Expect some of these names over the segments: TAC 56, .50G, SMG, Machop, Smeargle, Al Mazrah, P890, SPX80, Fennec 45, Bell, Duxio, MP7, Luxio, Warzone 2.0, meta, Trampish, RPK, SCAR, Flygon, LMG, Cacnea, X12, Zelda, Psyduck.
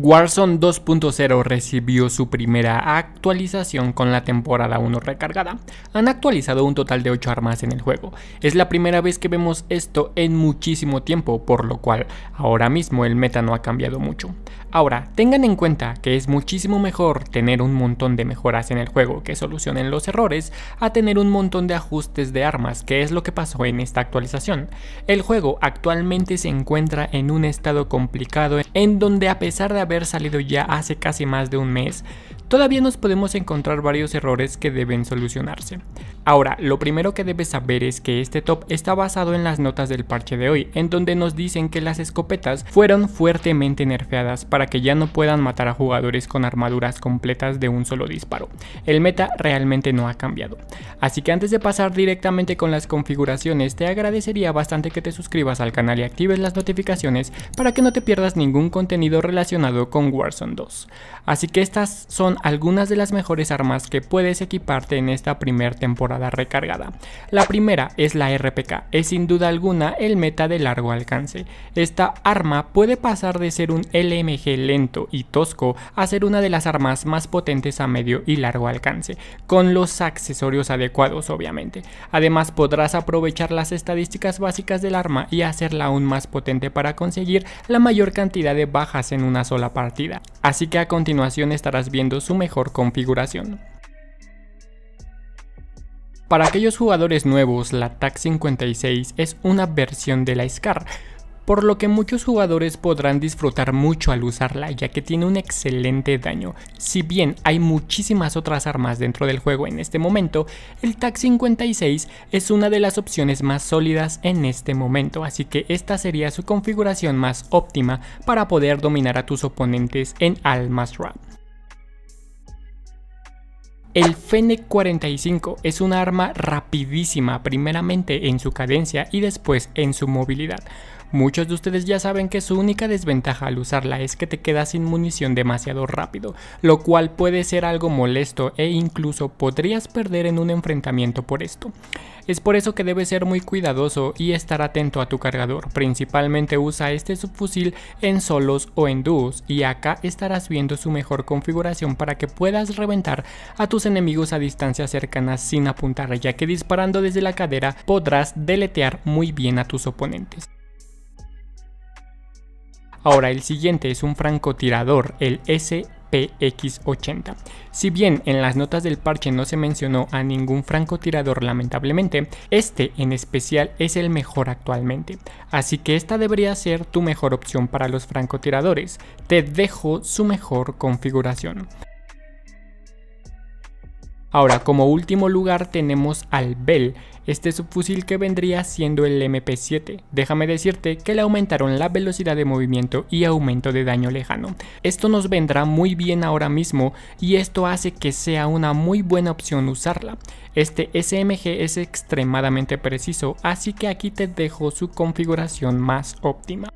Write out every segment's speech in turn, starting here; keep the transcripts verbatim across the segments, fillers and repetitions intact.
Warzone dos punto cero recibió su primera actualización con la temporada uno recargada. Han actualizado un total de ocho armas en el juego. Es la primera vez que vemos esto en muchísimo tiempo, por lo cual ahora mismo el meta no ha cambiado mucho. Ahora, tengan en cuenta que es muchísimo mejor tener un montón de mejoras en el juego que solucionen los errores a tener un montón de ajustes de armas, que es lo que pasó en esta actualización. El juego actualmente se encuentra en un estado complicado en donde, a pesar de de haber salido ya hace casi más de un mes, todavía nos podemos encontrar varios errores que deben solucionarse. Ahora, lo primero que debes saber es que este top está basado en las notas del parche de hoy, en donde nos dicen que las escopetas fueron fuertemente nerfeadas para que ya no puedan matar a jugadores con armaduras completas de un solo disparo. El meta realmente no ha cambiado. Así que antes de pasar directamente con las configuraciones, te agradecería bastante que te suscribas al canal y actives las notificaciones para que no te pierdas ningún contenido relacionado con Warzone dos. Así que estas son algunas de las mejores armas que puedes equiparte en esta primera temporada recargada. La primera es la R P K, es sin duda alguna el meta de largo alcance. Esta arma puede pasar de ser un L M G lento y tosco a ser una de las armas más potentes a medio y largo alcance, con los accesorios adecuados obviamente. Además podrás aprovechar las estadísticas básicas del arma y hacerla aún más potente para conseguir la mayor cantidad de bajas en una sola la partida, así que a continuación estarás viendo su mejor configuración. Para aquellos jugadores nuevos, la T A C cincuenta y seis es una versión de la SCAR, por lo que muchos jugadores podrán disfrutar mucho al usarla, ya que tiene un excelente daño. Si bien hay muchísimas otras armas dentro del juego en este momento, el T A C cincuenta y seis es una de las opciones más sólidas en este momento, así que esta sería su configuración más óptima para poder dominar a tus oponentes en Al Mazrah. El Fennec cuarenta y cinco es una arma rapidísima, primeramente en su cadencia y después en su movilidad. Muchos de ustedes ya saben que su única desventaja al usarla es que te quedas sin munición demasiado rápido, lo cual puede ser algo molesto e incluso podrías perder en un enfrentamiento por esto. Es por eso que debes ser muy cuidadoso y estar atento a tu cargador, principalmente usa este subfusil en solos o en dúos, y acá estarás viendo su mejor configuración para que puedas reventar a tus enemigos a distancias cercanas sin apuntar, ya que disparando desde la cadera podrás deletear muy bien a tus oponentes. Ahora el siguiente es un francotirador, el S P X ochenta. Si bien en las notas del parche no se mencionó a ningún francotirador lamentablemente, este en especial es el mejor actualmente, así que esta debería ser tu mejor opción para los francotiradores. Te dejo su mejor configuración. Ahora, como último lugar tenemos al Bell, este subfusil que vendría siendo el M P siete. Déjame decirte que le aumentaron la velocidad de movimiento y aumento de daño lejano. Esto nos vendrá muy bien ahora mismo y esto hace que sea una muy buena opción usarla. Este S M G es extremadamente preciso, así que aquí te dejo su configuración más óptima.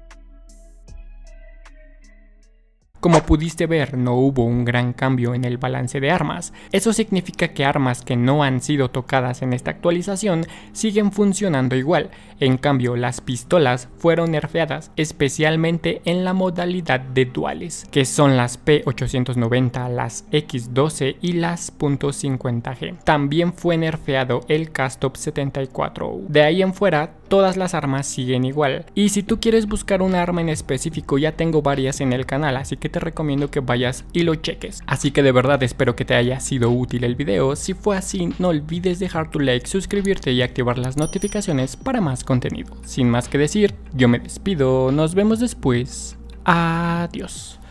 Como pudiste ver, no hubo un gran cambio en el balance de armas. Eso significa que armas que no han sido tocadas en esta actualización siguen funcionando igual. En cambio, las pistolas fueron nerfeadas, especialmente en la modalidad de duales, que son las P ochocientos noventa, las X doce y las punto cincuenta G. También fue nerfeado el Castop setenta y cuatro U. De ahí en fuera, todas las armas siguen igual. Y si tú quieres buscar un arma en específico, ya tengo varias en el canal, así que te recomiendo que vayas y lo cheques. Así que de verdad espero que te haya sido útil el video. Si fue así, no olvides dejar tu like, suscribirte y activar las notificaciones para más contenido. Sin más que decir, yo me despido, nos vemos después, adiós.